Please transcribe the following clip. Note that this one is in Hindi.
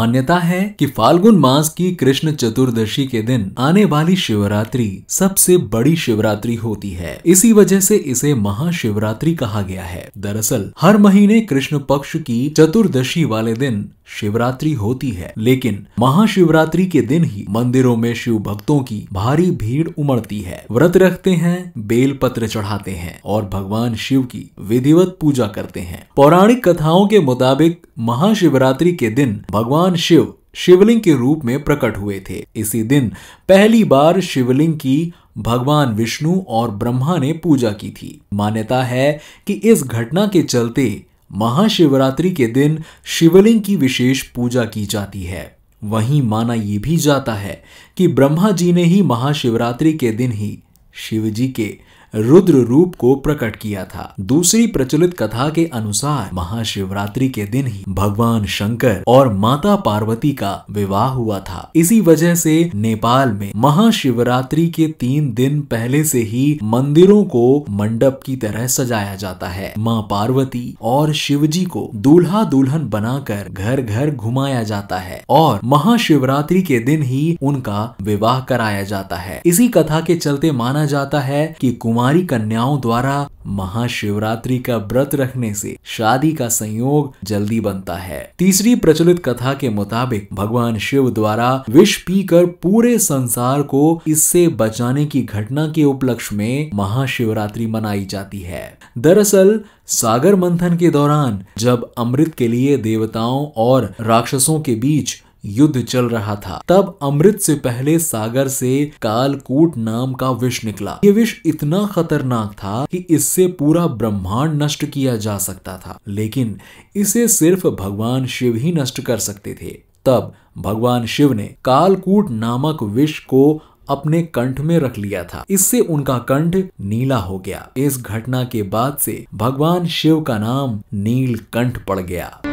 मान्यता है कि फाल्गुन मास की कृष्ण चतुर्दशी के दिन आने वाली शिवरात्रि सबसे बड़ी शिवरात्रि होती है। इसी वजह से इसे महाशिवरात्रि कहा गया है। दरअसल हर महीने कृष्ण पक्ष की चतुर्दशी वाले दिन शिवरात्रि होती है, लेकिन महाशिवरात्रि के दिन ही मंदिरों में शिव भक्तों की भारी भीड़ उमड़ती है। व्रत रखते हैं, बेल पत्र चढ़ाते हैं और भगवान शिव की विधिवत पूजा करते हैं। पौराणिक कथाओं के मुताबिक महाशिवरात्रि के दिन भगवान शिव शिवलिंग के रूप में प्रकट हुए थे। इसी दिन पहली बार शिवलिंग की भगवान विष्णु और ब्रह्मा ने पूजा की थी। मान्यता है कि इस घटना के चलते महाशिवरात्रि के दिन शिवलिंग की विशेष पूजा की जाती है। वहीं माना ये भी जाता है कि ब्रह्मा जी ने ही महाशिवरात्रि के दिन ही शिव जी के रुद्र रूप को प्रकट किया था। दूसरी प्रचलित कथा के अनुसार महाशिवरात्रि के दिन ही भगवान शंकर और माता पार्वती का विवाह हुआ था। इसी वजह से नेपाल में महाशिवरात्रि के 3 दिन पहले से ही मंदिरों को मंडप की तरह सजाया जाता है। माँ पार्वती और शिव जी को दूल्हा दुल्हन बनाकर घर घर घुमाया जाता है और महाशिवरात्रि के दिन ही उनका विवाह कराया जाता है। इसी कथा के चलते माना जाता है कि हमारी कन्याओं द्वारा महाशिवरात्रि का व्रत रखने से शादी का संयोग जल्दी बनता है। तीसरी प्रचलित कथा के मुताबिक भगवान शिव द्वारा विष पीकर पूरे संसार को इससे बचाने की घटना के उपलक्ष्य में महाशिवरात्रि मनाई जाती है। दरअसल सागर मंथन के दौरान जब अमृत के लिए देवताओं और राक्षसों के बीच युद्ध चल रहा था, तब अमृत से पहले सागर से कालकूट नाम का विष निकला। ये विष इतना खतरनाक था कि इससे पूरा ब्रह्मांड नष्ट किया जा सकता था, लेकिन इसे सिर्फ भगवान शिव ही नष्ट कर सकते थे। तब भगवान शिव ने कालकूट नामक विष को अपने कंठ में रख लिया था। इससे उनका कंठ नीला हो गया। इस घटना के बाद से भगवान शिव का नाम नीलकंठ पड़ गया।